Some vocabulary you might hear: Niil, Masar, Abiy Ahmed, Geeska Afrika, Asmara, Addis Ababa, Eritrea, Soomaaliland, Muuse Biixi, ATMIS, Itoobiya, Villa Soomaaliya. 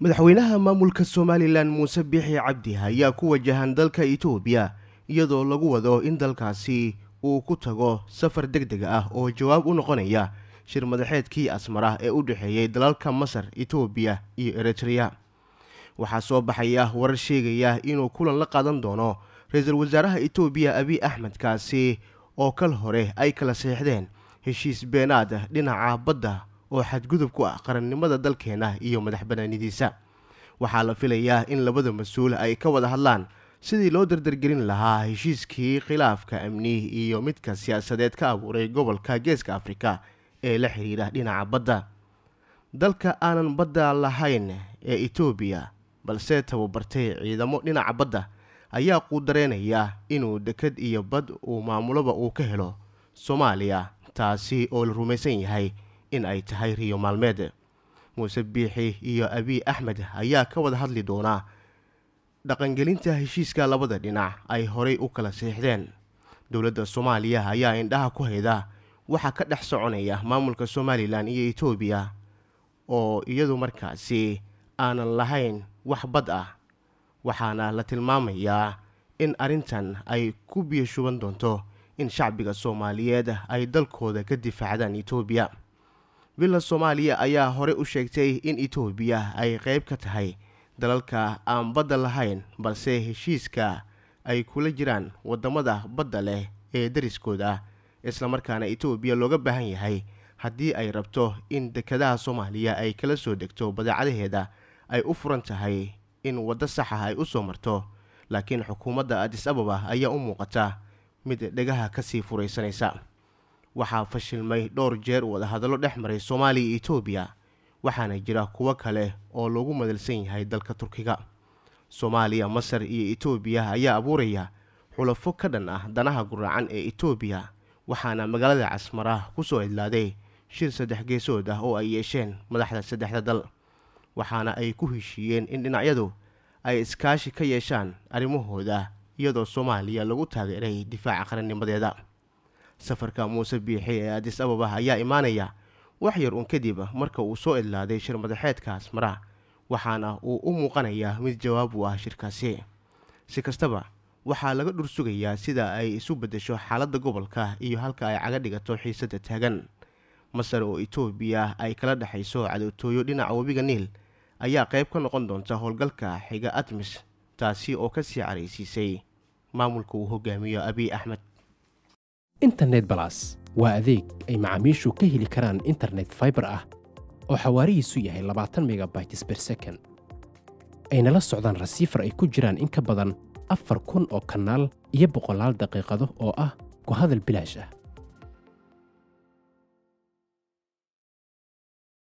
madaxweynaha maamulka Soomaaliland Muuse Biixi Cabdi ayaa ku wajahan dalka Itoobiya iyadoo lagu wado in dalkaasi uu ku tago safar degdeg ah oo jawaab u noqonaya shir madaxeedkii Asmara ee u dhaxeeyay dalalka Masar, Itoobiya iyo Eritrea. Waxaa soo baxaya warar sheegaya inuu kulan la qaadan doono ra'iisul wasaaraha Itoobiya Abiy Ahmed kaasi oo kal hore ay kala saxdeen heshiis beenaad ah dhinaca badda oo xadgudub ku ah qarannimada dalkeena iyo madax banaanidiisa. Waxaa la filayaa in labada mas'uul ay ka wada hadlaan sidii loo dardargelin lahaa heshiiskii khilaafka amni iyo midka siyaasadeed ka abuuray gobolka Geeska Afrika ee la xiriira dhinaca badda. Dalka aanan badda lahayn ee Itoobiya balse tababartay ciidamo dhinaca badda ayaa quudareenaya inuu dekad iyo bad uu maamulaba uu ka helo Soomaaliya, taasi oo la rumaysan yahay in ay tahay riyo maalmeed. Muuse Biixi iyo Abiy Ahmed ayaa ka wada hadli doona dhaqangelinta heshiiska labada dhinac ay horay u kala saxdeen. Dowladda Soomaaliya ayaa indhaha ku hayda waxa ka dhex soconaya maamulka Soomaaliland iyo Itoobiya oo iyadu markaasi aanan lahayn wax bad ah, waxaana la tilmaamayaa in arintan ay ku biyo shuban doonto in shacbiga Soomaaliyeed ay dalkooda ka difaacdaan Itoobiya. Villa Soomaaliya ayaa hore u sheegtay in Itoobiya ay qayb ka tahay dalalka aan badda lahayn balse heshiiska ay kula jiraan wadamada badda leh ee dariskooda, isla markaana Itoobiya looga baahan yahay haddii ay rabto in dekadaha Soomaaliya ay kala soo degto badeecadaheeda ay u furan tahay in waddo sax ah ay u soo marto. Laakiin xukuumadda Addis Ababa ayaa u muuqata mid dhegaha ka sii furaysanaysa. Waxaa fashilmay dhowr jeer wada hadallo dhex maray Soomaaliya iyo Itoobiya, waxaana jira kuwa kale oo lagu madalsan yahay dalka Turkiga. Soomaaliya, Masar iyo Itoobiya ayaa abuuraya xulafo ka dhan ah danaha guraacan ee Itoobiya, waxaana magaalada Asmara ku soo idlaaday shir saddex geesood ah oo ay yeesheen madaxda saddexda dal, waxaana ay ku heshiiyeen in dhinacyadu ay iskaashi ka yeeshaan arrimahooda iyadoo Soomaaliya lagu taageeray difaaca qarannimadeeda. safarka Muuse Biixi ee Addis Ababa ayaa imaanaya wax yar kadib marka uu soo idlaaday shir madaxeedka Asmara, waxaana uu u muuqanayaa mid jawaab u ah shirkaasi. Si kastaba waxaa laga dhursugayaa sida ay isu bedesho xaaladda gobolka iyo halka ay caga dhigato xiisadda taagan. Masar oo Itoobiya ay kala dhaxayso cadowtooyo dhinaca webiga Niil ayaa qayb ka noqon doonta howlgalka xiga ATMIS, taasi oo ka sii caraysiisay maamulka uu hogaamiyo Abiy Ahmed. internet plus waa adeeg ay macaamiishu ka heli karaan internet fiber ah oo xawaarihiisu yahay 20 megabytes per second, ayna la socdaan receiver ay ku jiraan in ka badan 4,000 oo kanaal iyo 100 daqiiqado oo ah ku hadal bilaash ah.